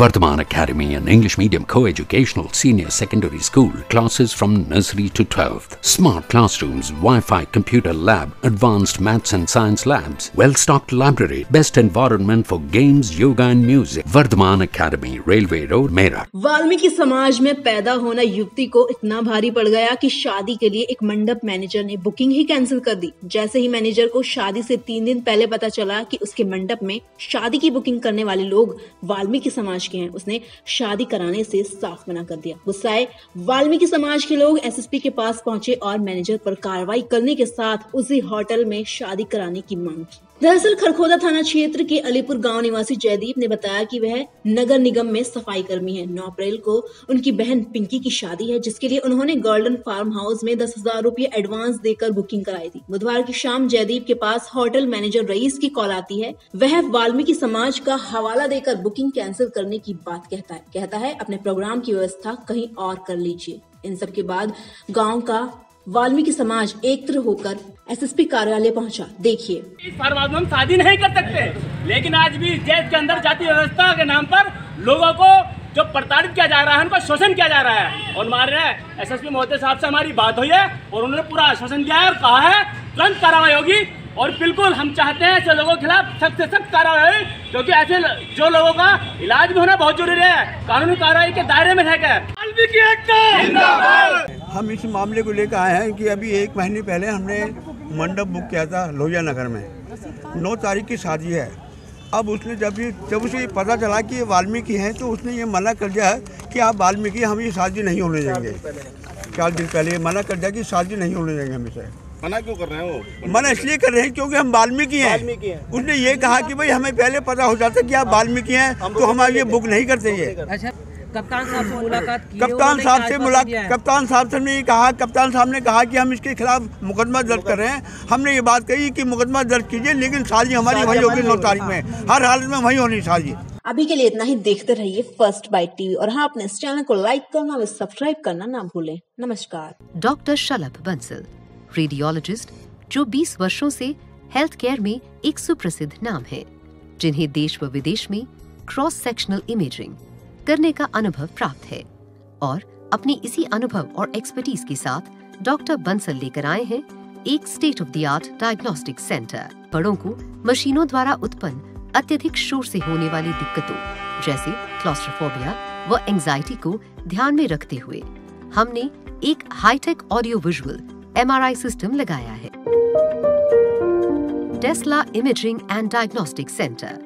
Vardhman Academy, an English medium co-educational senior secondary school, classes from nursery to 12th, smart classrooms, Wi-Fi, computer lab, advanced maths and science labs, well-stocked library, best environment for games, yoga and music. Vardhman Academy, Railway Road, Meerut. Valmiki समाज में पैदा होना युवती को इतना भारी पड़ गया कि शादी के लिए एक मंडप मैनेजर ने बुकिंग ही कैंसिल कर दी। जैसे ही मैनेजर को शादी से 3 दिन पहले पता चला कि उसके मंडप में शादी की बुकिंग करने वाले लोग वाल्मीकि समाज के हैं, उसने शादी कराने से साफ मना कर दिया। गुस्साए वाल्मीकि समाज के लोग एसएसपी के पास पहुंचे और मैनेजर पर कार्रवाई करने के साथ उसी होटल में शादी कराने की मांग की। दरअसल खरखोदा थाना क्षेत्र के अलीपुर गांव निवासी जयदीप ने बताया कि वह नगर निगम में सफाई कर्मी है। 9 अप्रैल को उनकी बहन पिंकी की शादी है, जिसके लिए उन्होंने गोल्डन फार्म हाउस में 10,000 रुपये एडवांस देकर बुकिंग कराई थी। बुधवार की शाम जयदीप के पास होटल मैनेजर रईस की कॉल आती है। वह वाल्मीकि समाज का हवाला देकर बुकिंग कैंसिल करने की बात कहता है अपने प्रोग्राम की व्यवस्था कहीं और कर लीजिए। इन सब के बाद गाँव का वाल्मीकि समाज एकत्र होकर एसएसपी कार्यालय पहुंचा। देखिए, इस फार्म हाउस में हम शादी नहीं कर सकते, लेकिन आज भी देश के अंदर जाति व्यवस्था के नाम पर लोगों को जो प्रताड़ित किया जा रहा है, उनका शोषण किया जा रहा है। और हमारे एसएसपी महोदय साहब से हमारी बात हुई है और उन्होंने पूरा आश्वासन दिया है और कहा है तुरंत कार्रवाई होगी। और बिल्कुल हम चाहते हैं ऐसे लोगों के खिलाफ सख्त से सख्त कार्रवाई होगी, क्योंकि ऐसे जो लोगों का इलाज भी होना बहुत जरूरी है, कानूनी कार्रवाई के दायरे में रहकर। हम इस मामले को लेकर आए हैं कि अभी 1 महीने पहले हमने मंडप बुक किया था लोहिया नगर में। 9 तारीख की शादी है। अब उसने जब उसे पता चला कि ये वाल्मीकि हैं, तो उसने ये मना कर दिया है कि आप वाल्मीकि, हम ये शादी नहीं होने देंगे। 4 दिन पहले मना कर दिया कि शादी नहीं होने देंगे हम इसे। मना क्यों कर रहे हैं? वो मना इसलिए कर रहे हैं क्योंकि हम वाल्मीकि हैं। उसने ये कहा कि भाई हमें पहले पता हो जाता कि आप वाल्मीकि हैं तो हम ये बुक नहीं करते। ये कप्तान साहब ने कहा कि हम इसके खिलाफ मुकदमा दर्ज कर रहे हैं। हमने ये बात कही कि मुकदमा दर्ज कीजिए, लेकिन शादी हमारी वही होगी 9 तारीख में। हर हालत में वही होनी शादी। अभी के लिए इतना ही। देखते रहिए फर्स्ट बाइट टीवी और हाँ, अपने इस चैनल को लाइक करना और सब्सक्राइब करना ना भूलें। नमस्कार। डॉक्टर शलभ बंसल, रेडियोलॉजिस्ट जो 20 वर्षों से हेल्थ केयर में एक सुप्रसिद्ध नाम है, जिन्हें देश व विदेश में क्रॉस सेक्शनल इमेजिंग करने का अनुभव प्राप्त है और अपने इसी अनुभव और एक्सपर्टीज के साथ डॉक्टर बंसल लेकर आए हैं एक state of the art diagnostic centre. बड़ों को मशीनों द्वारा उत्पन्न अत्यधिक शोर से होने वाली दिक्कतों जैसे क्लॉस्ट्रोफोबिया व एंजाइटी को ध्यान में रखते हुए हमने एक hi tech audio visual MRI system लगाया है। डेस्ला इमेजिंग एंड डायग्नोस्टिक सेंटर।